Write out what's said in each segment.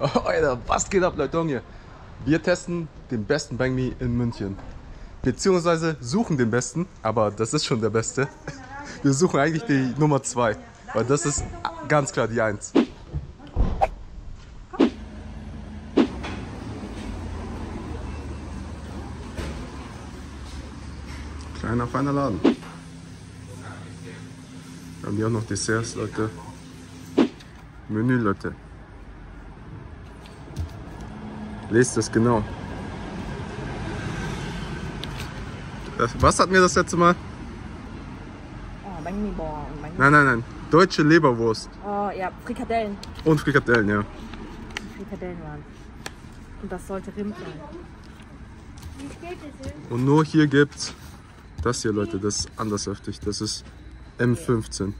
Alter, was geht ab, Leute, hier? Wir testen den besten Banh Mi in München. Beziehungsweise suchen den besten, aber das ist schon der beste. Wir suchen eigentlich die Nummer 2, weil das ist ganz klar die 1. Kleiner, feiner Laden. Wir haben hier auch noch Desserts, Leute. Menü, Leute. Lest das genau. Was hatten wir das letzte Mal? Oh, Banh Mi Bohr und Banh Mi. Nein, nein, nein. Deutsche Leberwurst. Oh ja, Frikadellen. Und Frikadellen, ja. Frikadellen waren. Und das sollte Rind sein. Und nur hier gibt's das hier, Leute. Das ist andershaftig. Das ist M15.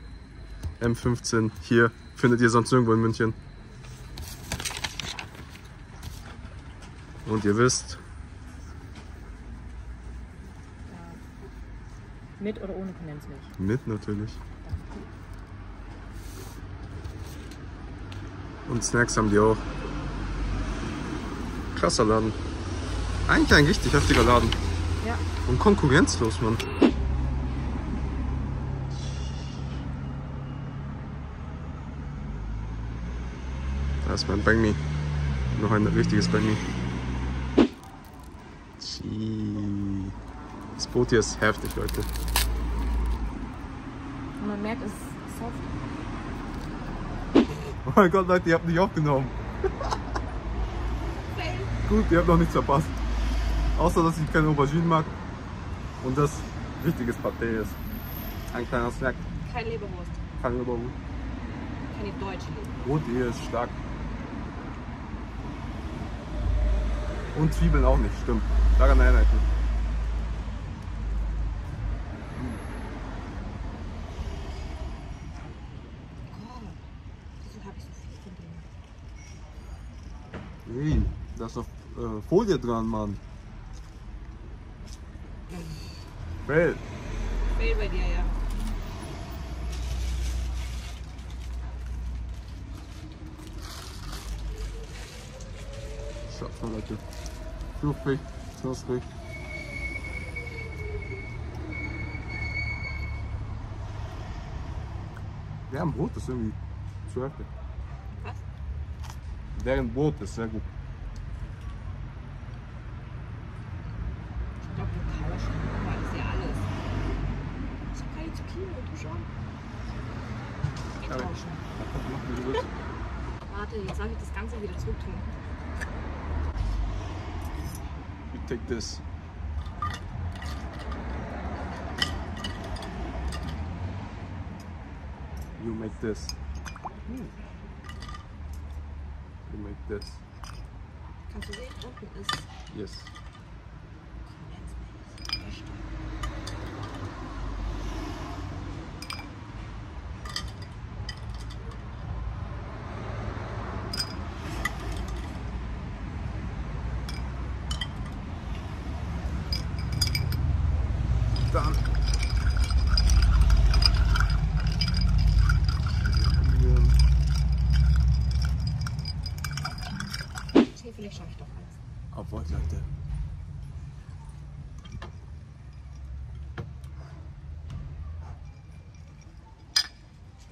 M15 hier. Findet ihr sonst irgendwo in München. Und ihr wisst. Ja. Mit oder ohne Kondensmilch? Mit natürlich. Und Snacks haben die auch. Krasser Laden. Eigentlich ein richtig heftiger Laden. Ja. Und konkurrenzlos, Mann. Da ist mein Banh Mi. Noch ein richtiges Banh Mi. Das Brot hier ist heftig, Leute. Und man merkt, es ist soft. Oh mein Gott, Leute, ihr habt nicht aufgenommen. Gut, ihr habt noch nichts verpasst. Außer, dass ich keine Auberginen mag. Und das richtiges Paté ist. Ein kleiner Snack. Keine Leberwurst. Keine Leberwurst. Keine deutsche Leberwurst. Brot hier ist stark. Und Zwiebeln auch nicht, stimmt. Daran erinnere ich mich. Wieso habe ich so viel denn drin? Nee, da ist doch Folie dran, Mann. Fail. Fail bei dir, ja. Schaut mal, Leute. Fluffig, knusprig. Deren Brot ist irgendwie zu heftig. Was? Deren Brot ist sehr gut. Ich glaube, wir tauschen, aber das ist ja alles. Ich habe keine Zucchini und du schon. Wir tauschen. Warte, jetzt darf ich das Ganze wieder zurück tun. Take this. You make this. You make this. Kannst du sehen, unten ist? Yes. Vielleicht schaffe ich doch alles. Obwohl, Leute.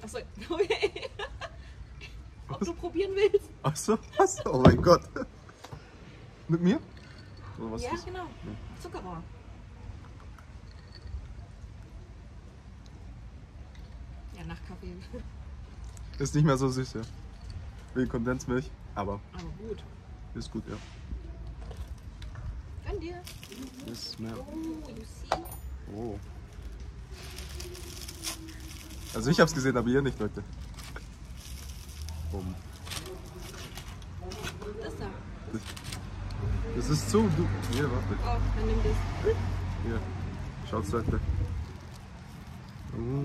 Achso, okay. Ob du probieren willst? Achso, was? Oh mein Gott. Mit mir? Oder was? Ja, genau. Ja. Zuckerrohr. Ja, nach Kaffee. Ist nicht mehr so süß, ja. Wegen Kondensmilch, aber. Aber gut. Ist gut, ja. An dir. Yes, ma'am. Oh, you see? Oh. Also ich hab's gesehen, aber ihr nicht, Leute. Boom. Das da. Das ist zu. Du. Hier, warte. Oh, dann nimm das. Hier. Schaut's, Leute. Oh.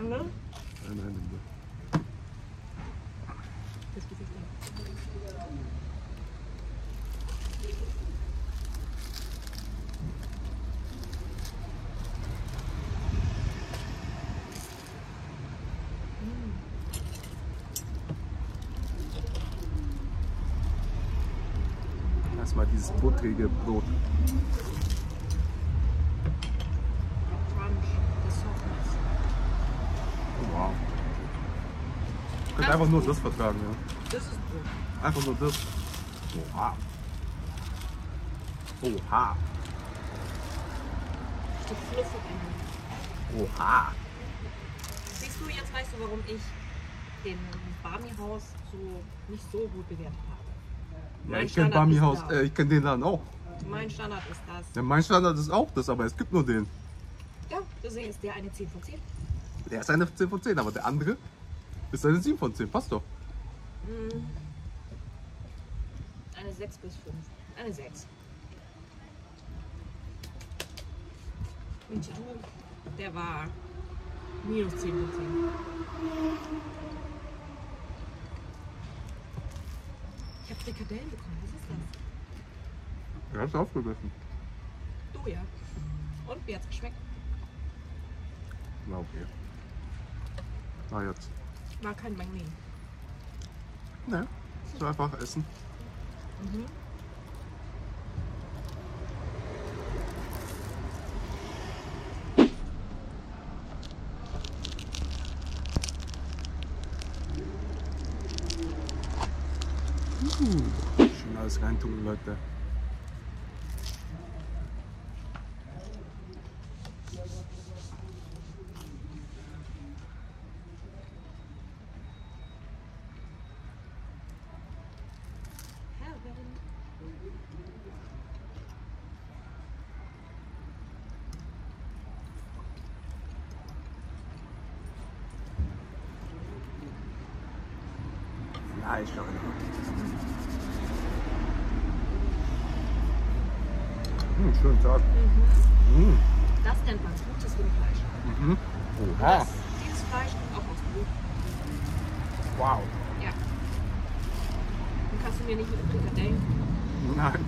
Andere? Nein, nein, nein. Das Gesicht. erstmal dieses buttrige Brot. Wow. Ich könnte einfach nur das vertragen, ja. Das ist Brot. Einfach nur das. Oha. Oha. Richtig fluffig. Oha. Siehst du, jetzt weißt du, warum ich den Banh Mi Haus so nicht so gut bewertet habe. Ja, ich kenne Banh Mi Haus, ich kenne den Laden auch. Mein Standard ist das. Ja, mein Standard ist auch das, aber es gibt nur den. Ja, deswegen ist der eine 10 von 10. Der ist eine 10 von 10, aber der andere ist eine 7 von 10, passt doch. Mhm. Eine 6 bis 5. Eine 6. Und du, der war minus 10 von 10. Ich habe Frikadellen bekommen, was ist das? Er hat es aufgegessen. Du ja. Und wie hat es geschmeckt? Na okay. Na jetzt. War kein Magnet. Ne, so einfach essen. Mhm. Schön alles reintun, Leute. Schönen Tag. Mhm. Mhm. Das nennt man gutes Rindfleisch. Mhm. Oha. Das, dieses Fleisch kommt auch aus Blut. Wow. Ja. Dann kannst du mir nicht mit den Frikadellen kommen. Nein.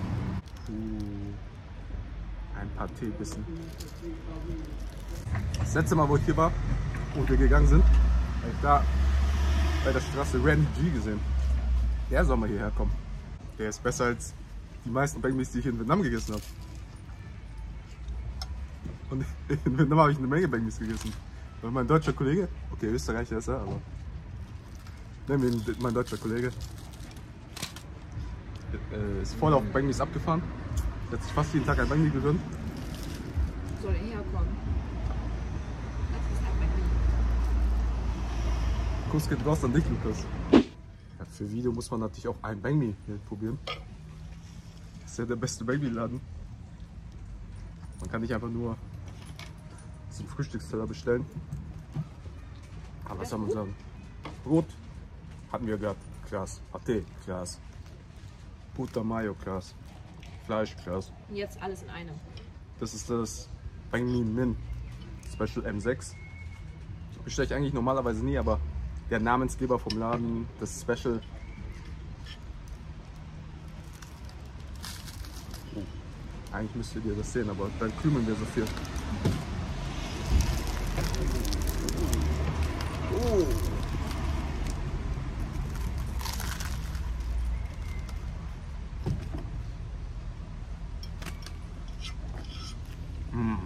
Ein paar Teebissen. Das letzte Mal, wo ich hier war, wo wir gegangen sind, habe ich da bei der Straße Randy G gesehen. Der soll mal hierher kommen. Der ist besser als die meisten Banh Mis, die ich in Vietnam gegessen habe. Und in Vietnam habe ich eine Menge Banh Mis gegessen. Weil mein deutscher Kollege, okay, Österreicher ist er, aber nennen wir ihn mein deutscher Kollege, ist voll auf Banh Mis abgefahren. Er hat sich fast jeden Tag ein Banh Mis gegönnt. Soll er herkommen? Das ist ein Banh Mis. Kuss geht raus an dich, Lukas. Ja, für Video muss man natürlich auch ein Banh Mi hier probieren. Das ist ja der beste Banh Mi-Laden. Man kann nicht einfach nur zum Frühstücksteller bestellen. Aber was soll man sagen? Brot hatten wir gehabt, klasse. Pâté, klasse. Butter Mayo, klasse. Fleisch, klasse. Und jetzt alles in einem. Das ist das Banh Mi Minh Special M6. Bestelle ich eigentlich normalerweise nie, aber der Namensgeber vom Laden, das Special. Eigentlich müsstet ihr das sehen, aber dann krümeln wir so viel. Oh. Mmh.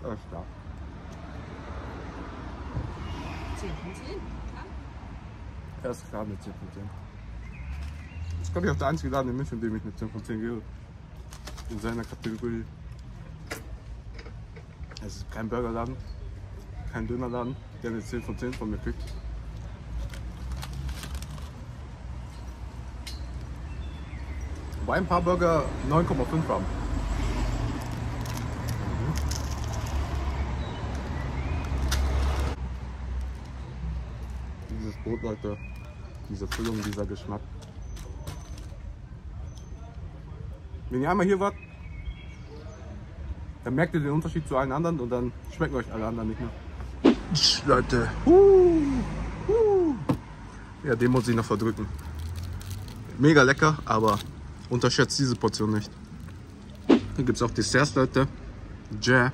Öfter. 10 von 10? Ja? Erst klar mit 10 von 10. Das ist, glaube ich, auch der einzige Laden in München, dem ich mit 10 von 10 gehe. In seiner Kategorie. Es ist kein Burgerladen, kein Dönerladen, der eine 10 von 10 von mir kriegt. Wobei ein paar Burger 9,5 haben. Brot, Leute, diese Füllung, dieser Geschmack. Wenn ihr einmal hier wart, Dann merkt ihr den Unterschied zu allen anderen und dann schmecken euch alle anderen nicht mehr. Leute. Ja, den muss ich noch verdrücken. Mega lecker, aber unterschätzt diese Portion nicht. Hier gibt es auch Desserts, Leute. Jam.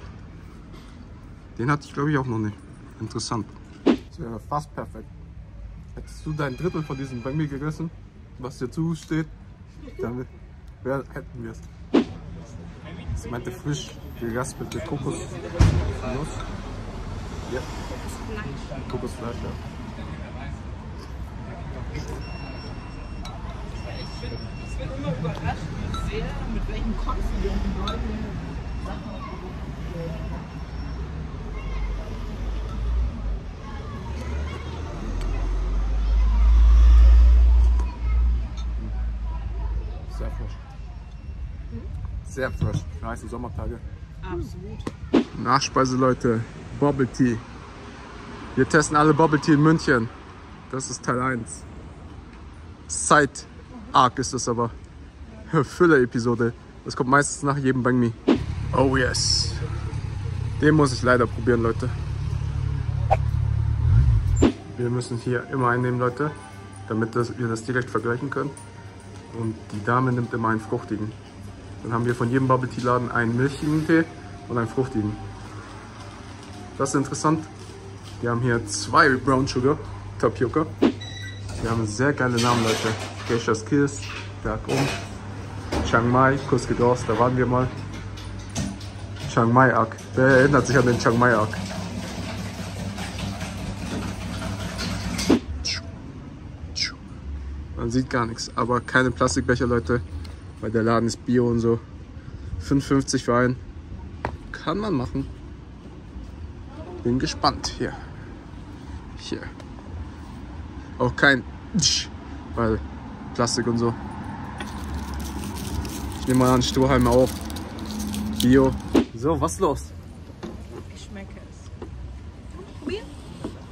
Den hatte ich, glaube ich, auch noch nicht. Interessant. Das wäre fast perfekt. Hättest du dein Drittel von diesem Banh Mi gegessen, was dir zusteht, dann hätten wir es. Ich meinte frisch geraspelte Kokosnuss. Ja. Kokosfleisch, ja. Ich bin immer überrascht, wie sehr, mit welchem Confident die Leute Sachen. Sehr frisch. Sehr frisch. Für heiße Sommertage. Absolut. Nachspeise, Leute. Bubble Tea. Wir testen alle Bubble Tea in München. Das ist Teil 1. Zeit. Arg ist das aber. Füller-Episode. Das kommt meistens nach jedem Banh Mi. Oh yes. Den muss ich leider probieren, Leute. Wir müssen hier immer einnehmen, Leute, damit wir das direkt vergleichen können. Und die Dame nimmt immer einen fruchtigen. Dann haben wir von jedem Bubble-Tea-Laden einen milchigen Tee und einen fruchtigen. Das ist interessant. Wir haben hier 2 Brown Sugar Tapioca. Wir haben sehr geile Namen, Leute. Geisha's Kiss, Berg um. Chiang Mai, kurz geht raus, da waren wir mal. Chiang Mai Arc. Wer erinnert sich an den Chiang Mai Arc? Man sieht gar nichts, aber keine Plastikbecher, Leute, weil der Laden ist bio und so. 5,50 für einen. Kann man machen. Bin gespannt. Hier. Hier. Auch kein. Weil Plastik und so. Ich nehme mal an, Strohhalme auf. Bio. So, was ist los? Ich schmecke es. Probieren?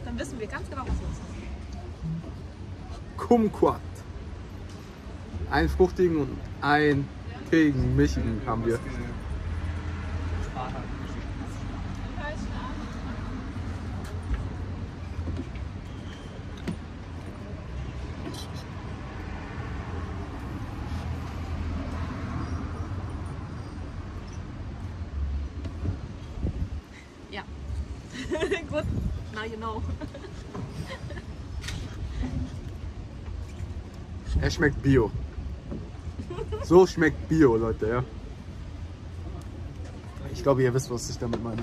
Dann wissen wir ganz genau, was los ist. Kumquat. Einen fruchtigen und einen teeigen milchigen haben wir. Gut, now you know. Er schmeckt bio. So schmeckt bio, Leute, ja. Ich glaube, ihr wisst, was ich damit meine.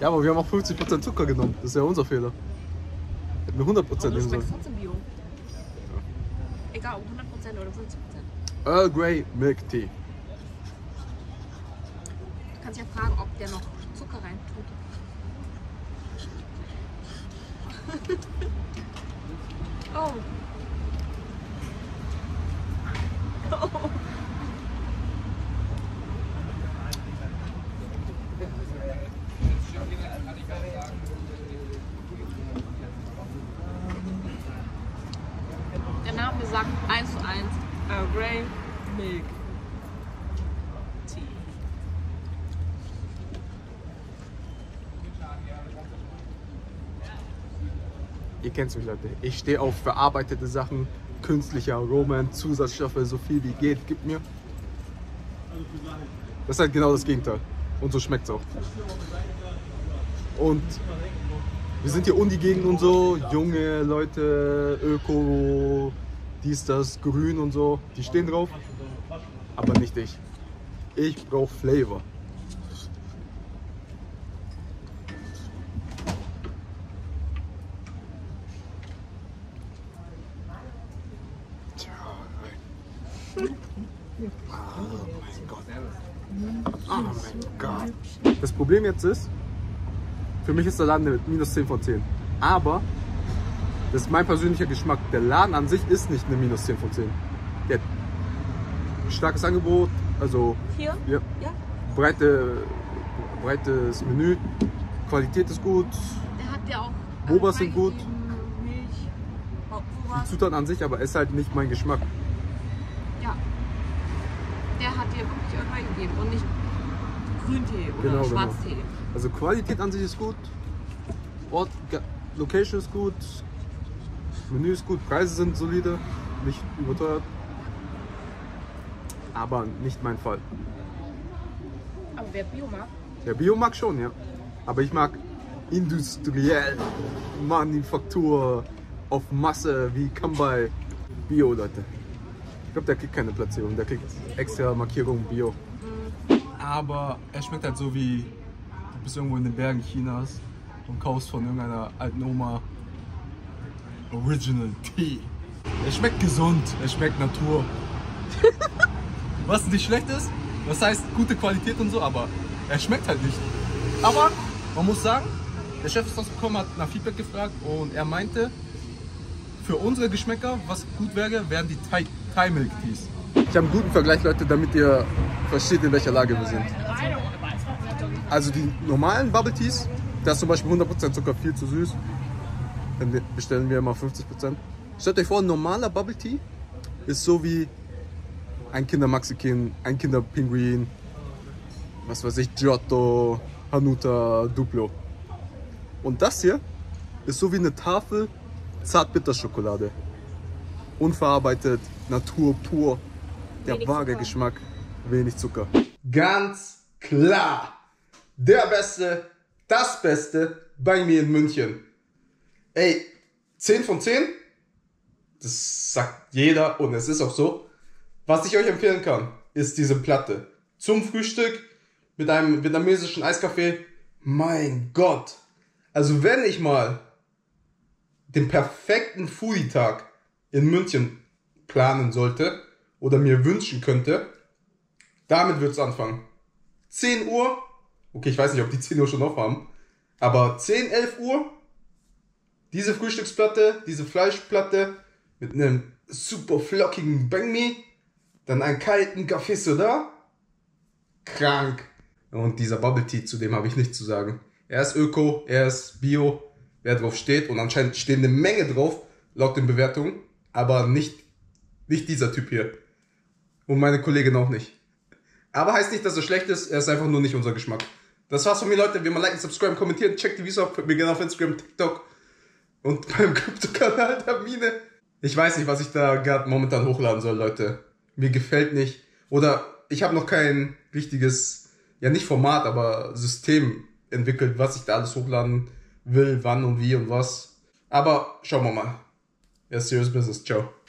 Ja, aber wir haben auch 50% Zucker genommen. Das ist ja unser Fehler. Hätten wir 100% nehmen sollen. Schmeckt trotzdem bio. Ja. Egal, ob 100% oder 50%. Earl Grey Milk Tea. Du kannst ja fragen, ob der noch Zucker reintut. Oh. Oh. Der Name sagt 1:1 Earl Grey Milk. Ihr kennt mich, Leute. Ich stehe auf verarbeitete Sachen, künstliche Aromen, Zusatzstoffe, so viel wie geht, gib mir. Das ist halt genau das Gegenteil. Und so schmeckt es auch. Und wir sind hier um die Gegend und so, junge Leute, Öko, dies, das, grün und so, die stehen drauf. Aber nicht ich. Ich brauche Flavor. Das Problem jetzt ist, für mich ist der Laden mit minus 10 von 10. Aber das ist mein persönlicher Geschmack. Der Laden an sich ist nicht eine minus 10 von 10. Der hat starkes Angebot, also hier? Ja, ja. Breites Menü, Qualität ist gut, der hat ja auch Bobas sind gut, Milch, die Zutaten an sich, aber ist halt nicht mein Geschmack. Ja. hier wirklich Earl Grey gegeben und nicht Grüntee oder genau, Schwarztee. Genau. Also Qualität an sich ist gut, Ort, Location ist gut, Menü ist gut, Preise sind solide, nicht überteuert. Aber nicht mein Fall. Aber wer Bio mag? Ja, Bio mag schon, ja. Aber ich mag industriell, Manufaktur auf Masse wie Come-Buy. Bio, Leute. Ich glaube, der kriegt keine Platzierung, der kriegt extra Markierung Bio. Aber er schmeckt halt so wie, du bist irgendwo in den Bergen Chinas und kaufst von irgendeiner alten Oma Original Tea. Er schmeckt gesund, er schmeckt Natur. Was nicht schlecht ist, das heißt gute Qualität und so, aber er schmeckt halt nicht. Aber man muss sagen, der Chef ist rausgekommen, hat nach Feedback gefragt und er meinte, für unsere Geschmäcker, was gut wäre, wären die Thai-Milk-Teas. Ich habe einen guten Vergleich, Leute, damit ihr versteht, in welcher Lage wir sind. Also die normalen Bubble-Teas, da ist zum Beispiel 100% Zucker, viel zu süß. Dann bestellen wir immer 50%. Stellt euch vor, ein normaler Bubble-Tea ist so wie ein Kinder-Maxikin, ein Kinder-Pinguin, was weiß ich, Giotto, Hanuta, Duplo. Und das hier ist so wie eine Tafel Zartbitterschokolade. Unverarbeitet, Natur pur, der wahre Geschmack, wenig Zucker. Ganz klar, der Beste, das Beste bei mir in München. Ey, 10 von 10, das sagt jeder und es ist auch so. Was ich euch empfehlen kann, ist diese Platte. Zum Frühstück mit einem vietnamesischen Eiskaffee. Mein Gott. Also wenn ich mal den perfekten Foodie-Tag in München planen sollte oder mir wünschen könnte, damit wird es anfangen. 10 Uhr. Okay, ich weiß nicht, ob die 10 Uhr schon auf haben. Aber 10, 11 Uhr. Diese Frühstücksplatte, diese Fleischplatte mit einem super flockigen Banh Mi. Dann einen kalten Kaffee Soda. Krank. Und dieser Bubble Tea, zu dem habe ich nichts zu sagen. Er ist Öko, er ist Bio, wer drauf steht. Und anscheinend steht eine Menge drauf, laut den Bewertungen. Aber nicht dieser Typ hier. Und meine Kollegin auch nicht. Aber heißt nicht, dass er schlecht ist, er ist einfach nur nicht unser Geschmack. Das war's von mir, Leute. Wie immer liken, subscriben, kommentieren, checkt die Videos ab. Folgt mir gerne auf Instagram, TikTok und beim Krypto-Kanal der Mine. Ich weiß nicht, was ich da gerade momentan hochladen soll, Leute. Mir gefällt nicht. Oder ich habe noch kein richtiges, ja nicht Format, aber System entwickelt, was ich da alles hochladen will, wann und wie und was. Aber schauen wir mal. Ja, serious business. Ciao.